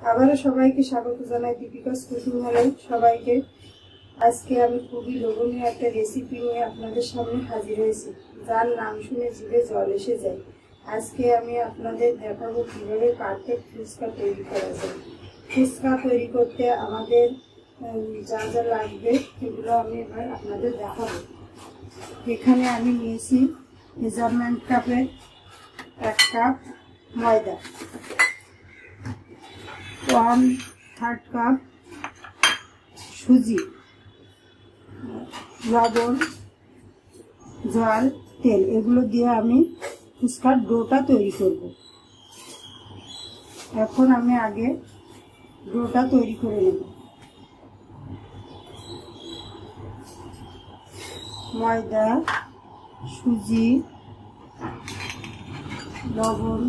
आबारो सबाइके स्वागत Janai दीपिका'स cooking Hawley. सबाइके आजके आमि खुबই लोभনীয় একটা রেসিপি নিয়ে আপনাদের সামনে হাজির হয়েছি, যার নাম শুনে জিভে জল এসে যায়। আজকে আমি আপনাদের দেখাবো কিভাবে পারফেক্ট ফুচকা তৈরি করা যায়। ফুচকা তৈরি করতে আমাদের যা যা লাগবে সেগুলো আমি এবার আপনাদের দেখাবো। এখানে আমি নিয়েছি মেজারমেন্ট কাপের 1 কাপ ময়দা, 1/3 কাপ সুজি, লবণ, জল, তেল এগুলো দিয়ে আমি ফুচকার ডোটা তৈরি করব। এখন আমি আগে ডোটা তৈরি করে নেব। ময়দা, সুজি, লবণ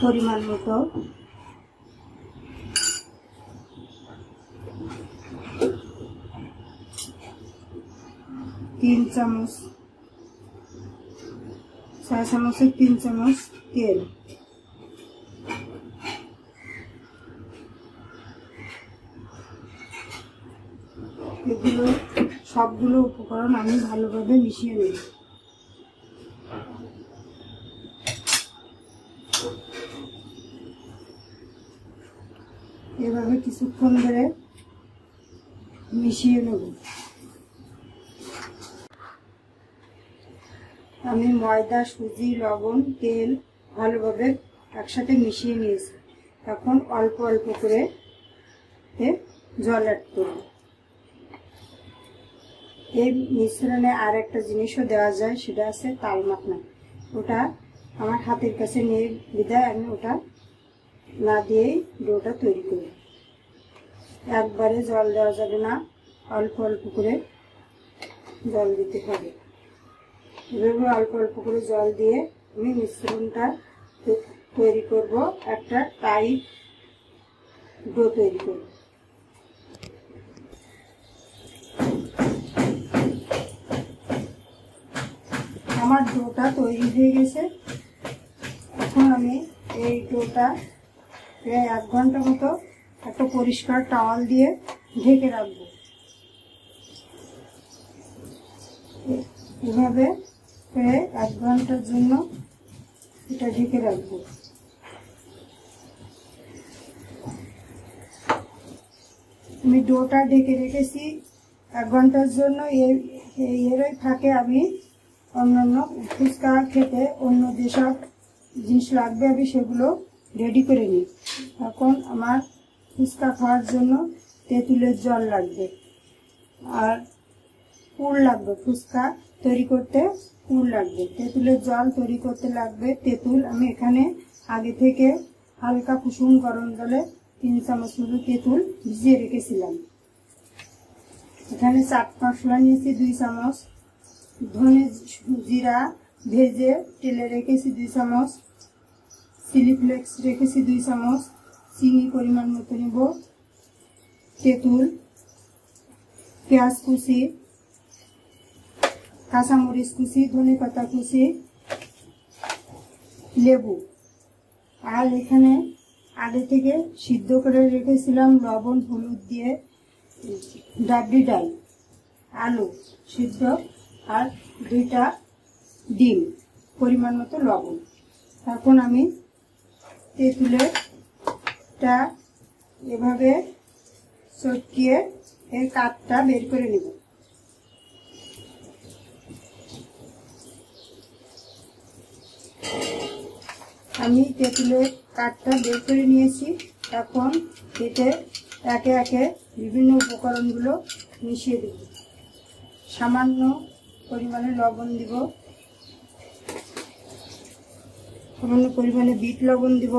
পরিমাণ মতো, तीन चम्मच तेल, এগুলো সবগুলো উপকরণ আমি ভালোভাবে মিশিয়ে নেব। এভাবে কিছুক্ষণ ধরে মিশিয়ে নেব। আমি ময়দা, সুজি, লবণ, তেল ভালোভাবে একসাথে মিশিয়ে নিয়েছি। এখন অল্প অল্প করে জল অ্যাড করব। এই মিশ্রণে আর একটা জিনিসও দেওয়া যায়, সেটা আছে তাল মাখনা। ওটা আমার হাতের কাছে নিয়ে বিদায় আমি ওটা না দিয়েই ডোটা তৈরি করি। একবারে জল দেওয়া যাবে না, অল্প অল্প করে জল দিতে হবে। এভাবে অল্প অল্প করে জল দিয়ে আমি মিশ্রণটা তৈরি করব, একটা টাইট ডো তৈরি করব। আমার ডোটা তৈরি হয়ে গেছে। এখন আমি এই ডোটা প্রায় 1 ঘন্টা মতো একটা পরিষ্কার টাওয়াল দিয়ে ঢেকে রাখব। এভাবে প্রায় 1 ঘন্টার জন্য এটা ঢেকে রাখবো। আমি ডোটা ঢেকে রেখেছি 1 ঘন্টার জন্য। এরই ফাঁকে আমি অন্যান্য ফুচকা খেতে অন্য যেসব জিনিস লাগবে আমি সেগুলো রেডি করে নিই। এখন আমার ফুচকা খাওয়ার জন্য তেঁতুলের জল লাগবে আর পুর লাগবে। ফুচকা তৈরি করতে পুর লাগবে, তেঁতুলের জল তৈরি করতে লাগবে তেঁতুল। আমি এখানে আগে থেকে হালকা কুসুম গরম জলে 3 চামচ মতো তেঁতুল ভিজিয়ে রেখেছিলাম। এখানে চাট মশলা নিয়েছি 2 চামচ, ধনে জিরা ভেজে তেলে রেখেছি 2 চামচ, চিলি ফ্লেক্স রেখেছি 2 চামচ, চিনি পরিমাণ মতো নেব, তেঁতুল, পেঁয়াজ কুচি, কাঁচামরিচ কুচি, ধনে পাতা কুচি, লেবু। আর এখানে আগে থেকে সিদ্ধ করে রেখেছিলাম লবণ হলুদ দিয়ে ডাবলি ডাল, আলু সিদ্ধ আর 2টা ডিম, পরিমাণ মতো লবণ। এখন আমি তেঁতুলেরটা এভাবে চটকিয়ে এর কাঠটা বের করে নেব। আমি তেঁতুলের কাঠটা বের করে নিয়েছি। এখন এতে একে একে বিভিন্ন উপকরণগুলো মিশিয়ে দেব। সামান্য পরিমাণে লবণ দিব, সামান্য পরিমাণে বিট লবণ দিব,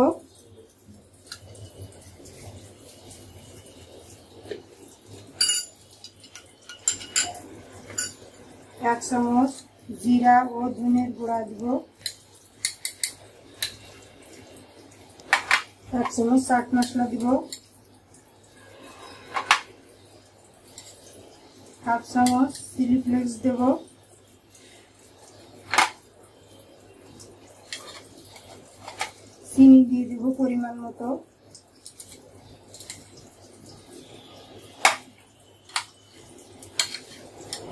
এক চামচ জিরা ও ধনের গুঁড়া দিব, 1 চামচ চাট মশলা দিব, 1/2 চামচ চিলি ফ্লেক্স দেব, চিনি দিয়ে দেব পরিমাণ মতো,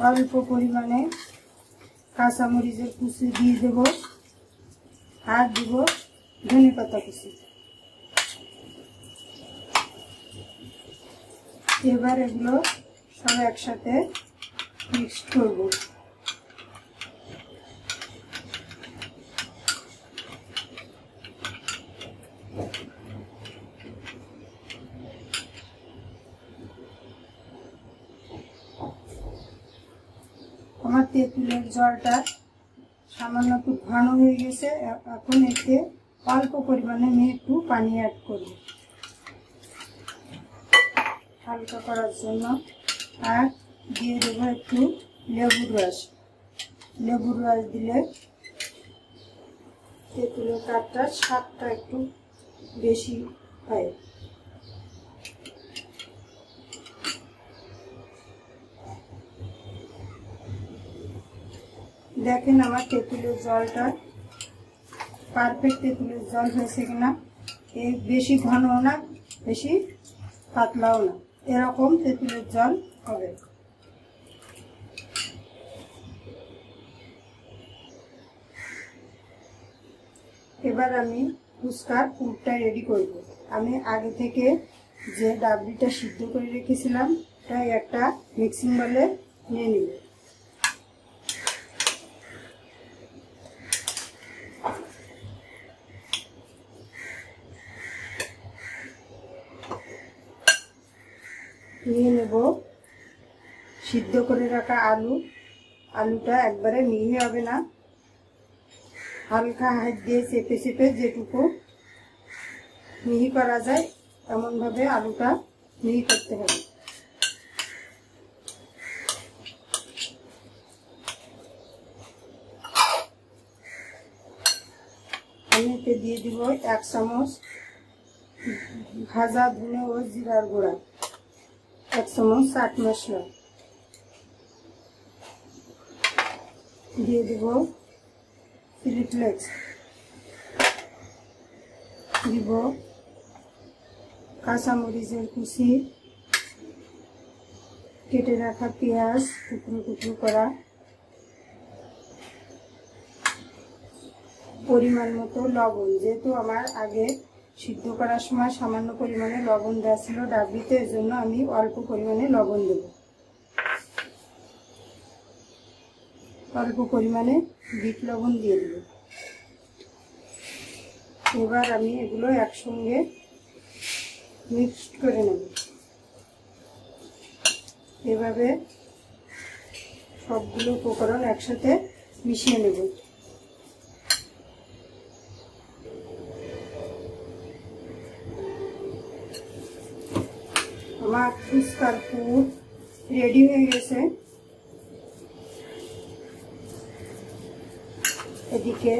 অল্প পরিমাণে কাঁচামরিচের কুচি দিয়ে দেব আর দেব ধনে পাতা কুচি। এবার এগুলো সব একসাথে মিক্স করব। আমার তেঁতুলের জলটা সামান্য একটু ঘন হয়ে গেছে, এখন এতে অল্প পরিমাণে আমি একটু পানি অ্যাড করব হালকা করার জন্য, আর দিয়ে দেব একটু লেবুর রস। লেবুর রস দিলে তেঁতুলের কাঠটার স্বাদটা একটু বেশি হয়। দেখেন আমার তেঁতুলের জলটা পারফেক্ট তেঁতুলের জল হয়েছে কিনা, এই বেশি ঘনও না বেশি পাতলাও না, এরকম তেঁতুলের জল হবে। এবার আমি ফুচকার পুরটা রেডি করব। আমি আগে থেকে যে ডাবলিটা সিদ্ধ করে রেখেছিলাম তাই একটা মিক্সিং বলে নিয়ে নিব। নিয়ে নেব সিদ্ধ করে রাখা আলু। আলুটা একবারে মিহি হবে না, হালকা হাত দিয়ে চেপে চেপে যেটুকু মিহি করা যায় এমনভাবে আলুটা মিহি করতে হবে। আমি এতে দিয়ে দিব 1 চামচ ভাজা ধনে ও জিরার গুঁড়া, 1 চামচ চাট মশলা দিয়ে দেব, চিলি ফ্লেক্স দিব, কাঁচামরিচের কুচি, কেটে রাখা পেঁয়াজ টুকরো টুকরো করা, পরিমাণ মতো লবণ। যেহেতু আমার আগে সিদ্ধ করার সময় সামান্য পরিমাণে লবণ দেওয়া ছিল ডাবলিতে, এর জন্য আমি অল্প পরিমাণে লবণ দেব। অল্প পরিমাণে বিট লবণ দিয়ে দেব। এবার আমি এগুলো একসঙ্গে মিক্সড করে নেব। এভাবে সবগুলো উপকরণ একসাথে মিশিয়ে নেব। আমার ফুচকার পুর রেডি হয়ে গেছে। এদিকে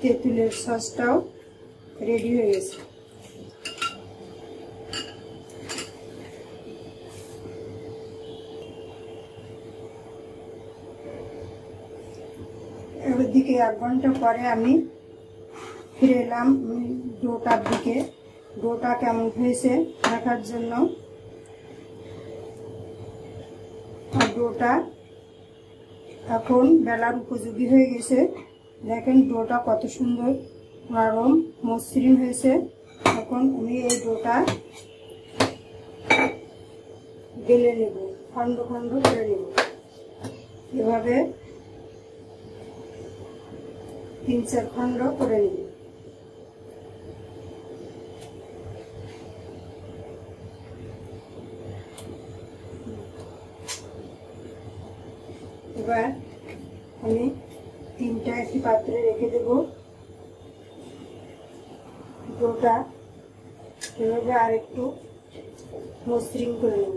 তেঁতুলের সসটাও রেডি হয়ে গেছে। এদিকে 1 ঘন্টা পরে আমি ফিরে এলাম ডোটার দিকে। ডোটা কেমন হয়েছে দেখার জন্য। ডোটা এখন বেলার উপযোগী হয়ে গেছে। দেখেন ডোটা কত সুন্দর নরম মসৃণ হয়েছে। এখন আমি এই ডোটা বেলে নেব, খন্ড খন্ড করে নেব। এভাবে 3-4 খন্ড করে নেব। এবার আমি 3টা একটি পাত্রে রেখে দেব। ডোটা এভাবে আর একটু মসৃণ করে নেব।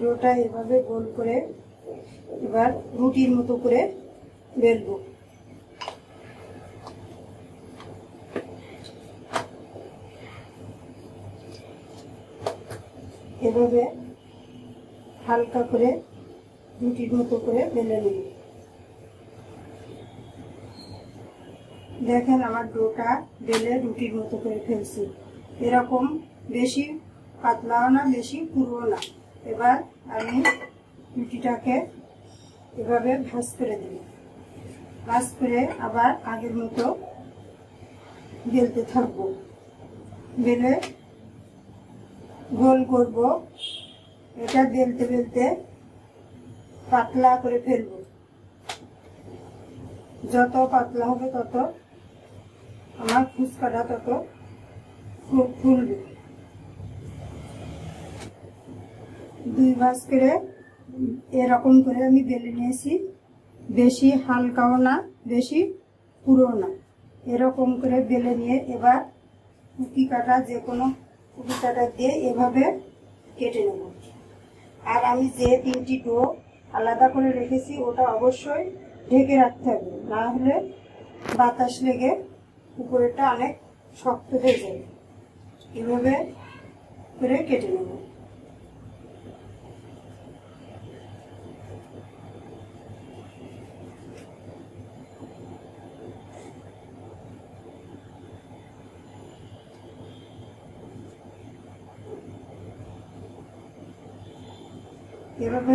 ডোটা এভাবে গোল করে এবার রুটির মতো করে বেলব। এভাবে হালকা করে রুটির মতো করে বেলে নিন। দেখেন আমার ডোটা বেলে রুটির মতো করে ফেলছি। এরকম বেশি পাতলাও না বেশি পুরো না। এবার আমি রুটিটাকে এভাবে ভাঁজ করে দিই, ভাঁজ করে আবার আগের মতো বেলতে থাকবো, বেলে গোল করব। এটা বেলতে বেলতে পাতলা করে ফেলবো, যত পাতলা হবে তত আমার ফুচকাটা তত ফুলবে। দুই ভাঁজ করে এরকম করে আমি বেলে নিয়েছি, বেশি হালকাও না বেশি পুরো না, এরকম করে বেলে নিয়ে এবার কুকি কাটা, যে কোনো কুকি কাটা দিয়ে এভাবে কেটে নেব। আর আমি যে তিনটি ডো আলাদা করে রেখেছি ওটা অবশ্যই ঢেকে রাখতে হবে, না হলে বাতাস লেগে উপরেটা অনেক শক্ত হয়ে যাবে। এভাবে করে কেটে নেব। এভাবে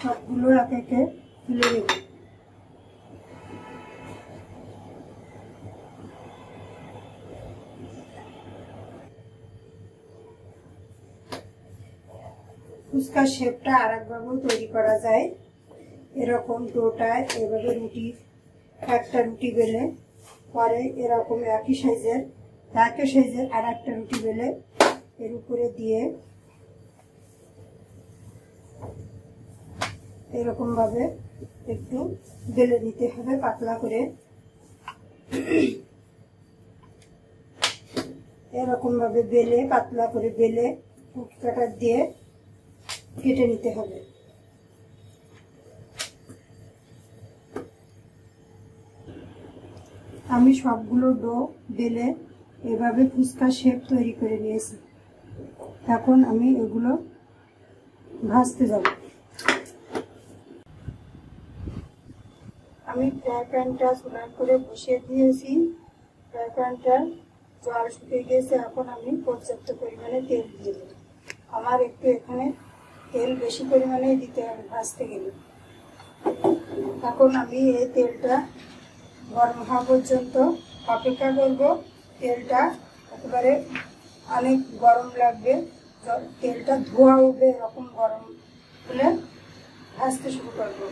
সবগুলো এক একে তুলে নেব। ফুচকার শেপটা আর একভাবে তৈরি করা যায়, এরকম ডোটায় এভাবে রুটি, একটা রুটি বেলে পরে এরকম একই সাইজের আর একটা রুটি বেলে এর উপরে দিয়ে এরকম ভাবে একটু বেলে নিতে হবে পাতলা করে। এরকম ভাবে বেলে পাতলা করে বেলে ফুটকা কাটা দিয়ে কেটে নিতে হবে। আমি সবগুলো ডো বেলে এভাবে ফুচকা শেপ তৈরি করে নিয়েছি, এখন আমি এগুলো ভাজতে যাব। আমি ফ্রাই প্যানটা সোনার করে বসিয়ে দিয়েছি, ফ্রাই প্যানটার জল শুকিয়ে গেছে। এখন আমি পর্যাপ্ত পরিমাণে তেল দিয়ে দেব। আমার একটু এখানে তেল বেশি পরিমাণে দিতে হবে ভাজতে গেলে। এখন আমি এই তেলটা গরম হওয়া পর্যন্ত অপেক্ষা করব। তেলটা একেবারে অনেক গরম লাগবে, তেলটা ধোয়া উঠবে এরকম গরম হলে ভাজতে শুরু করবো।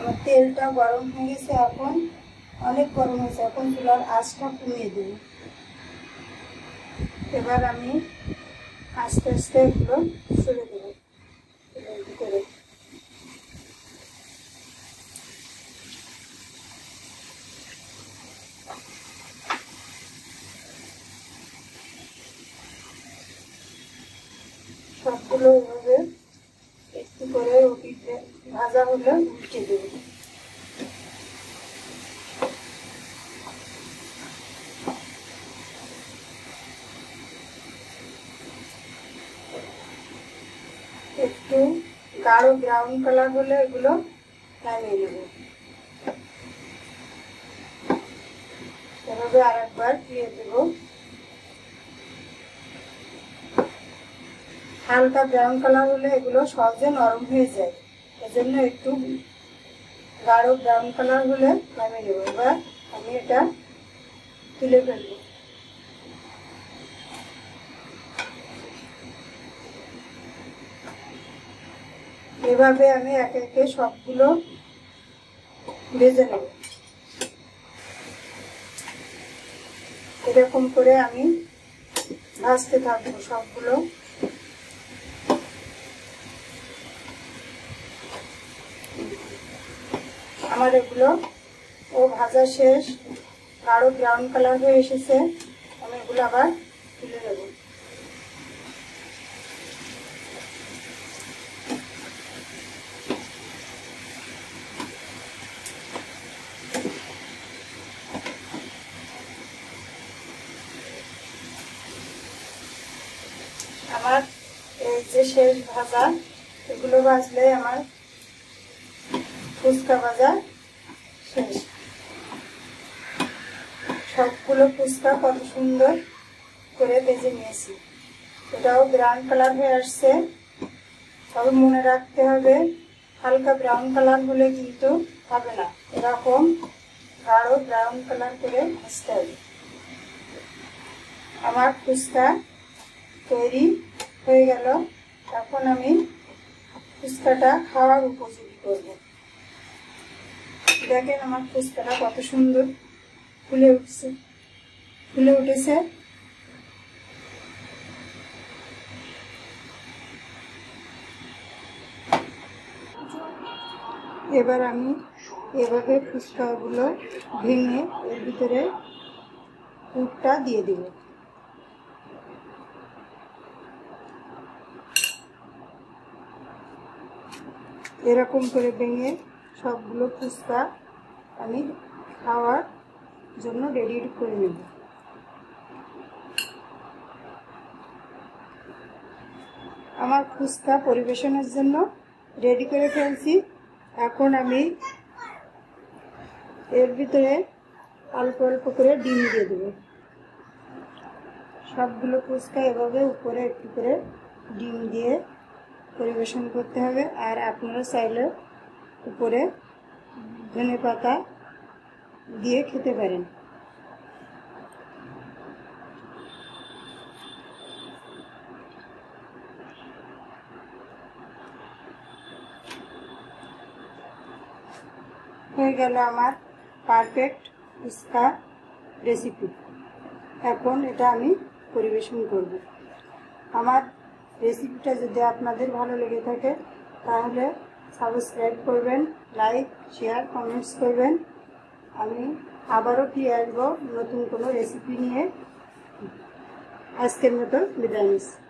আমার তেলটা গরম হয়ে গেছে, এখন অনেক গরম হয়েছে, এখন চুলার আঁচটা কমিয়ে দিই। এবার আমি আস্তে আস্তে এগুলো সরে দেব করে। সবগুলো এভাবে একটু করে রুটি ভাজা হলে উল্টে দেব। একটু গাঢ় ব্রাউন কালার হলে এগুলো নামিয়ে নেব। এভাবে আর একবার দিয়ে দেব। হালকা ব্রাউন কালার হলে এগুলো সহজে নরম হয়ে যায়, এজন্য একটু গাঢ় ব্রাউন কালার হলে নামিয়ে নেব। এবার আমি এটা তুলে ফেলবো। এভাবে আমি একে একে সবগুলো ভেজে নেব। এরকম করে আমি ভাজতে থাকবো সবগুলো। আমার এগুলো ও ভাজা শেষ, গাঢ় ব্রাউন কালার হয়ে এসেছে। আমি এগুলো আবার তুলে নেব। আমার এই যে শেষ ভাজা, এগুলো ভাজলে আমার ফুচকা ভাজা শেষ। সবগুলো ফুচকা কত সুন্দর করে ভেজে নিয়েছি, এটাও ব্রাউন কালার হয়ে আসছে। তবে মনে রাখতে হবে হালকা ব্রাউন কালার হলে কিন্তু হবে না, এরকম গাঢ় ব্রাউন কালার করে ভাজতে হবে। আমার ফুচকা তৈরি হয়ে গেল, এখন আমি ফুচকাটা খাওয়ার উপযোগী করব। দেখেন আমার ফুচকাটা কত সুন্দর ফুলে উঠেছে। এবার আমি এভাবে ফুচকাগুলো ভেঙে এর ভিতরে পুরটা দিয়ে দিব। এরকম করে ভেঙে সবগুলো ফুচকা আমি খাওয়ার জন্য রেডি করে নেব। আমার ফুচকা পরিবেশনের জন্য রেডি করে ফেলছি। এখন আমি এর ভিতরে অল্প অল্প করে ডিম দিয়ে দেব। সবগুলো ফুচকা এভাবে উপরে একটু করে ডিম দিয়ে পরিবেশন করতে হবে। আর আপনারা চাইলে উপরে ধনে পাতা দিয়ে খেতে পারেন। হয়ে গেল আমার পারফেক্ট ফুচকা রেসিপি। এখন এটা আমি পরিবেশন করব। আমার রেসিপিটা যদি আপনাদের ভালো লেগে থাকে তাহলে সাবস্ক্রাইব করবেন, লাইক শেয়ার কমেন্টস করবেন। আমি আবারও ফিরে আসবো নতুন কোনো রেসিপি নিয়ে। আজকের মতো বিদায় নিচ্ছি।